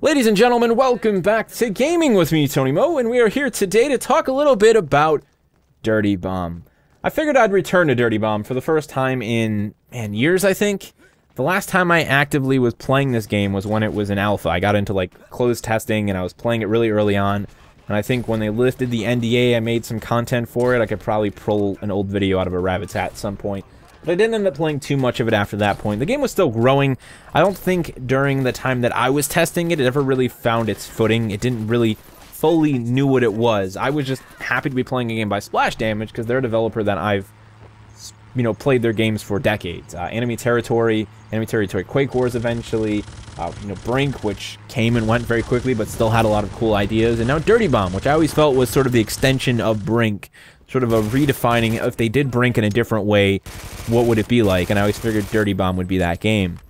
Ladies and gentlemen, welcome back to Gaming with me, Tony Mo, and we are here today to talk a little bit about Dirty Bomb. I figured I'd return to Dirty Bomb for the first time in, years, I think. The last time I actively was playing this game was when it was in alpha. I got into, like, closed testing, and I was playing it really early on. And I think when they lifted the NDA, I made some content for it. I could probably pull an old video out of a rabbit's hat at some point. But I didn't end up playing too much of it after that point. The game was still growing. I don't think during the time that I was testing it, it ever really found its footing. It didn't really fully knew what it was. I was just happy to be playing a game by Splash Damage because they're a developer that I've, you know, played their games for decades. Enemy Territory Quake Wars eventually, you know, Brink, which came and went very quickly but still had a lot of cool ideas, and now Dirty Bomb, which I always felt was sort of the extension of Brink. Sort of a redefining, if they did Brink in a different way, what would it be like? And I always figured Dirty Bomb would be that game.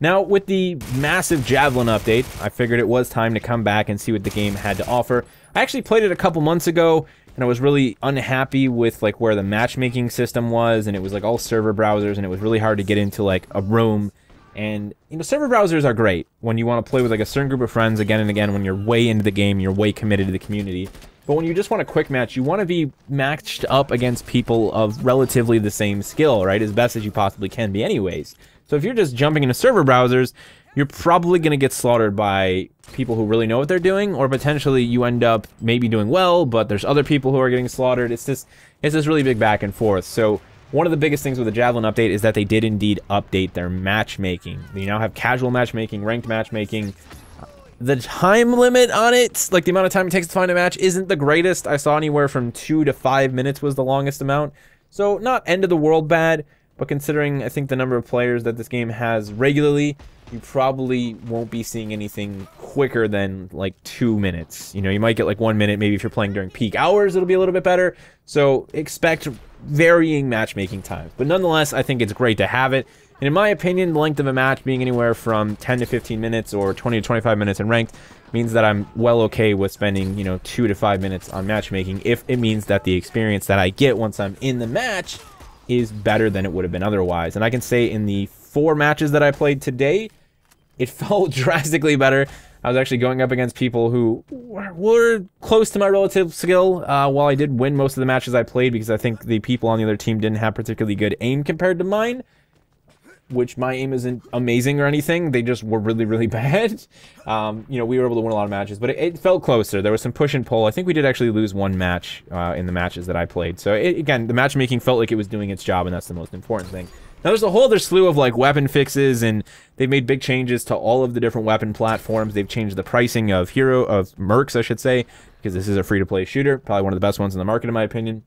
Now, with the massive Javelin update, I figured it was time to come back and see what the game had to offer. I actually played it a couple months ago, and I was really unhappy with, like, where the matchmaking system was, and it was, like, all server browsers, and it was really hard to get into, like, a room. And, you know, server browsers are great when you want to play with, like, a certain group of friends again and again, when you're way into the game, you're way committed to the community. But when you just want a quick match, you want to be matched up against people of relatively the same skill, right? As best as you possibly can be anyways. So if you're just jumping into server browsers, you're probably going to get slaughtered by people who really know what they're doing, or potentially you end up maybe doing well, but there's other people who are getting slaughtered. It's this really big back and forth. So one of the biggest things with the Javelin update is that they did indeed update their matchmaking. You now have casual matchmaking, ranked matchmaking. The time limit on it, like the amount of time it takes to find a match, isn't the greatest. I saw anywhere from 2 to 5 minutes was the longest amount. So not end of the world bad, but considering I think the number of players that this game has regularly, you probably won't be seeing anything quicker than like 2 minutes. You know, you might get like 1 minute, maybe if you're playing during peak hours, it'll be a little bit better. So expect varying matchmaking times. But nonetheless, I think it's great to have it. And in my opinion, the length of a match being anywhere from 10 to 15 minutes or 20 to 25 minutes in ranked means that I'm well okay with spending, you know, 2 to 5 minutes on matchmaking if it means that the experience that I get once I'm in the match is better than it would have been otherwise. And I can say in the 4 matches that I played today, it felt drastically better. I was actually going up against people who were close to my relative skill, while I did win most of the matches I played because I think the people on the other team didn't have particularly good aim compared to mine. Which my aim isn't amazing or anything. They just were really, really bad. You know, we were able to win a lot of matches, but it felt closer. There was some push and pull. I think we did actually lose 1 match in the matches that I played. So again, the matchmaking felt like it was doing its job, and that's the most important thing. Now, there's a whole other slew of like weapon fixes, and they've made big changes to all of the different weapon platforms. They've changed the pricing of mercs, I should say, because this is a free-to-play shooter. Probably one of the best ones in the market, in my opinion.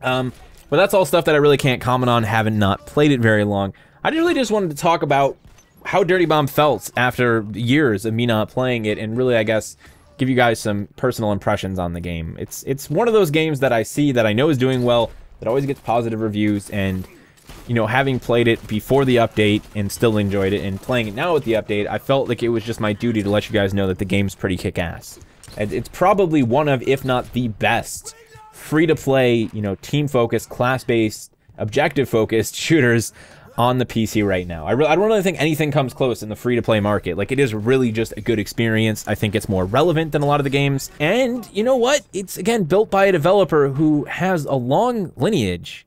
But that's all stuff that I really can't comment on, having not played it very long. I really just wanted to talk about how Dirty Bomb felt after years of me not playing it, and really, I guess, give you guys some personal impressions on the game. It's one of those games that I see that I know is doing well, that always gets positive reviews, and, you know, having played it before the update and still enjoyed it, and playing it now with the update, I felt like it was just my duty to let you guys know that the game's pretty kick-ass. It's probably one of, if not the best, free-to-play, you know, team-focused, class-based, objective-focused shooters on the PC right now. I don't really think anything comes close in the free-to-play market. Like, it is really just a good experience. I think it's more relevant than a lot of the games. And you know what? It's, again, built by a developer who has a long lineage,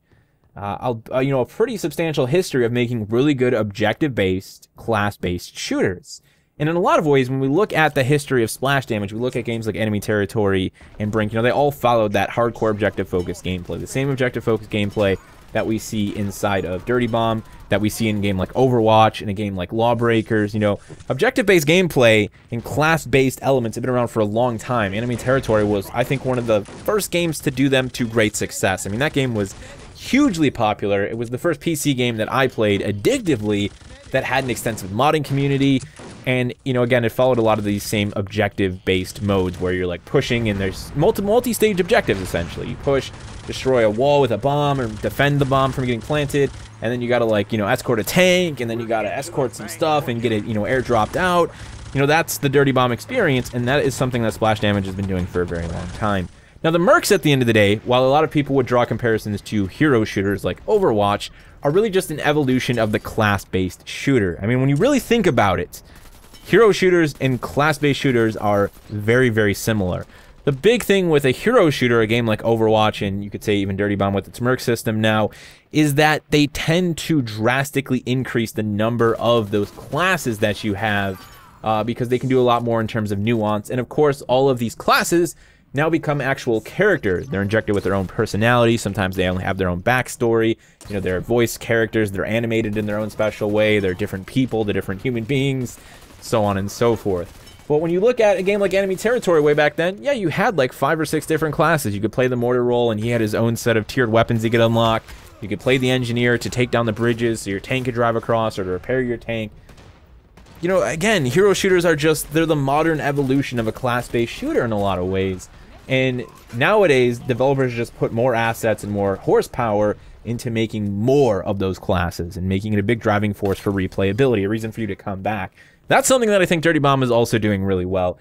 you know, a pretty substantial history of making really good objective-based, class-based shooters. And in a lot of ways, when we look at the history of Splash Damage, we look at games like Enemy Territory and Brink, you know, they all followed that hardcore objective-focused gameplay. The same objective-focused gameplay that we see inside of Dirty Bomb, that we see in a game like Overwatch, in a game like Lawbreakers. You know, objective-based gameplay and class-based elements have been around for a long time. Enemy Territory was, I think, one of the first games to do them to great success. I mean, that game was hugely popular. It was the first PC game that I played addictively that had an extensive modding community. And, you know, again, it followed a lot of these same objective-based modes where you're, like, pushing, and there's multi-stage objectives, essentially. You push, destroy a wall with a bomb, or defend the bomb from getting planted, and then you gotta, like, you know, escort a tank, and then you gotta escort some stuff and get it, you know, airdropped out. You know, that's the Dirty Bomb experience, and that is something that Splash Damage has been doing for a very long time. Now, the mercs at the end of the day, while a lot of people would draw comparisons to hero shooters like Overwatch, are really just an evolution of the class-based shooter. I mean, when you really think about it, hero shooters and class-based shooters are very, very similar. The big thing with a hero shooter, a game like Overwatch, and you could say even Dirty Bomb with its merc system now, is that they tend to drastically increase the number of those classes that you have because they can do a lot more in terms of nuance. And of course, all of these classes now become actual characters. They're injected with their own personality. Sometimes they only have their own backstory. You know, they're voice characters. They're animated in their own special way. They're different people. They're different human beings, so on and so forth. But when you look at a game like Enemy Territory way back then, yeah, you had like 5 or 6 different classes. You could play the mortar role, and he had his own set of tiered weapons he could unlock. You could play the engineer to take down the bridges so your tank could drive across or to repair your tank. You know, again, hero shooters are just, they're the modern evolution of a class-based shooter in a lot of ways. And nowadays, developers just put more assets and more horsepower into making more of those classes and making it a big driving force for replayability, a reason for you to come back. That's something that I think Dirty Bomb is also doing really well.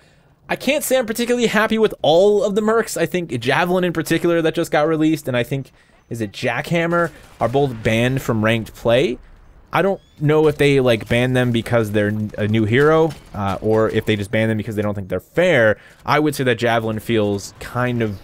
I can't say I'm particularly happy with all of the mercs. I think Javelin in particular that just got released, and I think, is it Jackhammer, are both banned from ranked play. I don't know if they like ban them because they're a new hero or if they just ban them because they don't think they're fair. I would say that Javelin feels kind of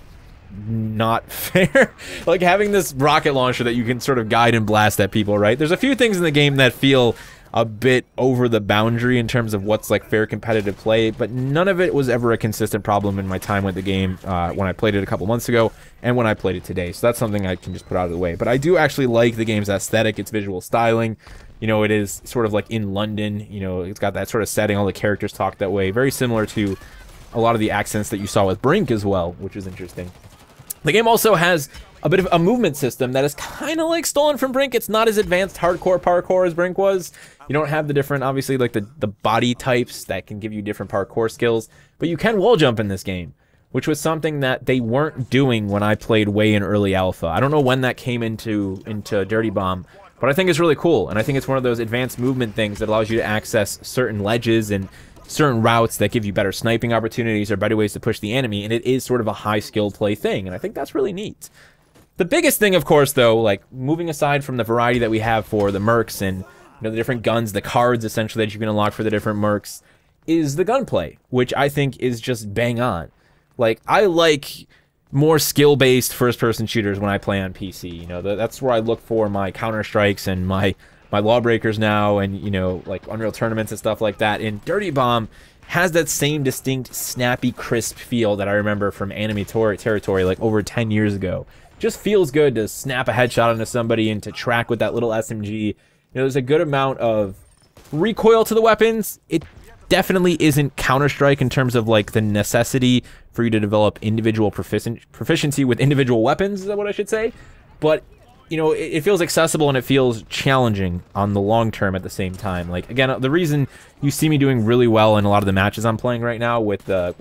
not fair. Like having this rocket launcher that you can sort of guide and blast at people, right? There's a few things in the game that feel a bit over the boundary in terms of what's like fair competitive play, but none of it was ever a consistent problem in my time with the game when I played it a couple months ago and when I played it today. So that's something I can just put out of the way. But I do actually like the game's aesthetic, its visual styling. You know, it is sort of like in London, you know, it's got that sort of setting, all the characters talk that way, very similar to a lot of the accents that you saw with Brink as well, which is interesting. The game also has a bit of a movement system that is kind of like stolen from Brink. It's not as advanced hardcore parkour as Brink was. You don't have the different, obviously, like the body types that can give you different parkour skills, but you can wall jump in this game, which was something that they weren't doing when I played way in early alpha. I don't know when that came into Dirty Bomb, but I think it's really cool, and I think it's one of those advanced movement things that allows you to access certain ledges and certain routes that give you better sniping opportunities or better ways to push the enemy, and it is sort of a high skill play thing, and I think that's really neat. The biggest thing, of course, though, like moving aside from the variety that we have for the mercs and, you know, the different guns, the cards essentially that you can unlock for the different mercs, is the gunplay, which I think is just bang on. Like, I like more skill-based first-person shooters when I play on PC. You know, that's where I look for my Counter-Strikes and my Lawbreakers now, and, you know, like Unreal Tournaments and stuff like that. And Dirty Bomb has that same distinct, snappy, crisp feel that I remember from Enemy Territory like over 10 years ago. Just feels good to snap a headshot into somebody and to track with that little SMG. You know, there's a good amount of recoil to the weapons. It definitely isn't Counter-Strike in terms of like the necessity for you to develop individual proficiency with individual weapons, is that what I should say? But, you know, it feels accessible and it feels challenging on the long term at the same time. Like, again, the reason you see me doing really well in a lot of the matches I'm playing right now with the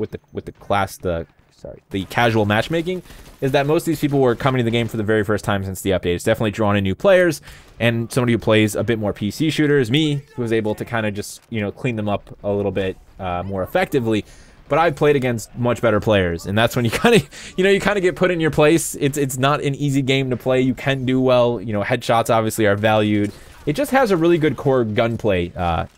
casual matchmaking is that most of these people were coming to the game for the very first time since the update. It's definitely drawn in new players and somebody who plays a bit more PC shooters, me, who was able to kind of just, you know, clean them up a little bit more effectively. But I've played against much better players, and that's when you kind of, you know, you kind of get put in your place. It's not an easy game to play. You can do well. You know, headshots obviously are valued. It just has a really good core gunplay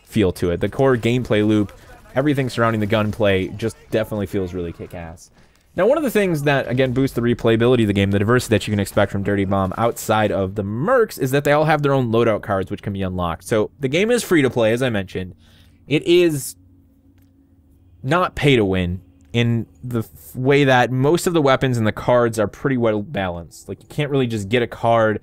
feel to it. The core gameplay loop, everything surrounding the gunplay just definitely feels really kick-ass. Now, one of the things that, again, boosts the replayability of the game, the diversity that you can expect from Dirty Bomb outside of the mercs, is that they all have their own loadout cards, which can be unlocked. So the game is free-to-play, as I mentioned. It is not pay to win in the way that most of the weapons and the cards are pretty well balanced. Like, you can't really just get a card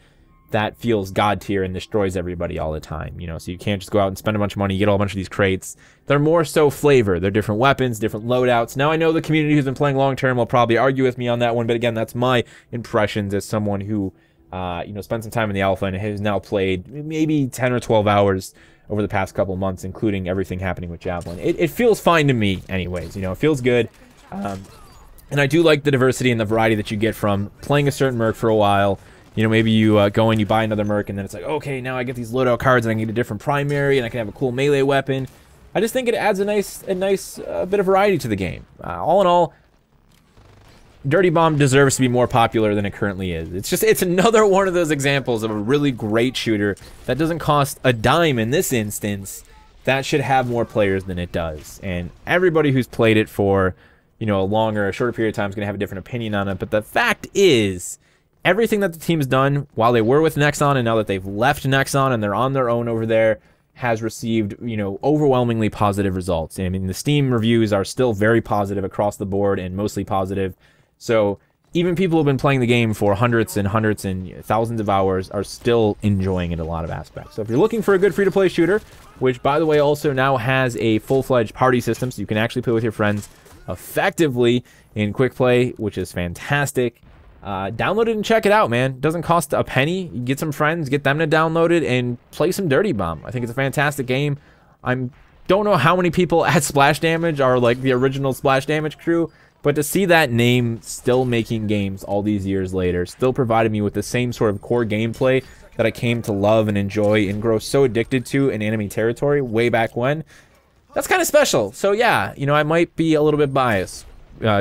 that feels god tier and destroys everybody all the time, you know, so you can't just go out and spend a bunch of money, get a whole bunch of these crates. They're more so flavor. They're different weapons, different loadouts. Now, I know the community who's been playing long term will probably argue with me on that one, but again, that's my impressions as someone who, you know, spent some time in the alpha and has now played maybe 10 or 12 hours over the past couple months, including everything happening with Javelin. It feels fine to me anyways, you know, it feels good. And I do like the diversity and the variety that you get from playing a certain merc for a while. You know, maybe you go and you buy another merc, and then it's like, okay, now I get these loadout cards and I can get a different primary and I can have a cool melee weapon. I just think it adds a nice bit of variety to the game. All in all, Dirty Bomb deserves to be more popular than it currently is. It's just, it's another one of those examples of a really great shooter that doesn't cost a dime in this instance, that should have more players than it does. And everybody who's played it for, you know, a longer, a shorter period of time is going to have a different opinion on it. But the fact is, everything that the team's done while they were with Nexon and now that they've left Nexon and they're on their own over there has received, you know, overwhelmingly positive results. I mean, the Steam reviews are still very positive across the board and mostly positive. So even people who've been playing the game for hundreds and thousands of hours are still enjoying it in a lot of aspects. So if you're looking for a good free-to-play shooter, which by the way also now has a full-fledged party system, so you can actually play with your friends effectively in quick play, which is fantastic. Download it and check it out, man. It doesn't cost a penny. You get some friends, get them to download it and play some Dirty Bomb. I think it's a fantastic game. I don't know how many people at Splash Damage are like the original Splash Damage crew, but to see that name still making games all these years later, still provided me with the same sort of core gameplay that I came to love and enjoy and grow so addicted to in Enemy Territory way back when, that's kind of special. So yeah, you know, I might be a little bit biased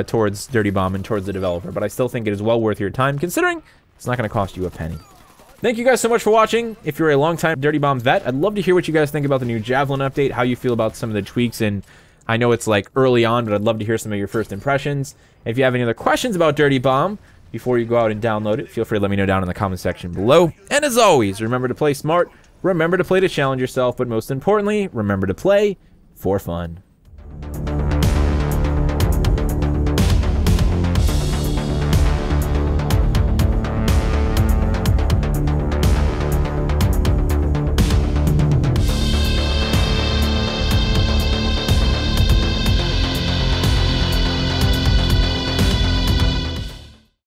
towards Dirty Bomb and towards the developer, but I still think it is well worth your time considering it's not going to cost you a penny. Thank you guys so much for watching. If you're a longtime Dirty Bomb vet, I'd love to hear what you guys think about the new Javelin update, how you feel about some of the tweaks, and I know it's like early on, but I'd love to hear some of your first impressions. If you have any other questions about Dirty Bomb before you go out and download it, feel free to let me know down in the comment section below. And as always, remember to play smart, remember to play to challenge yourself, but most importantly, remember to play for fun.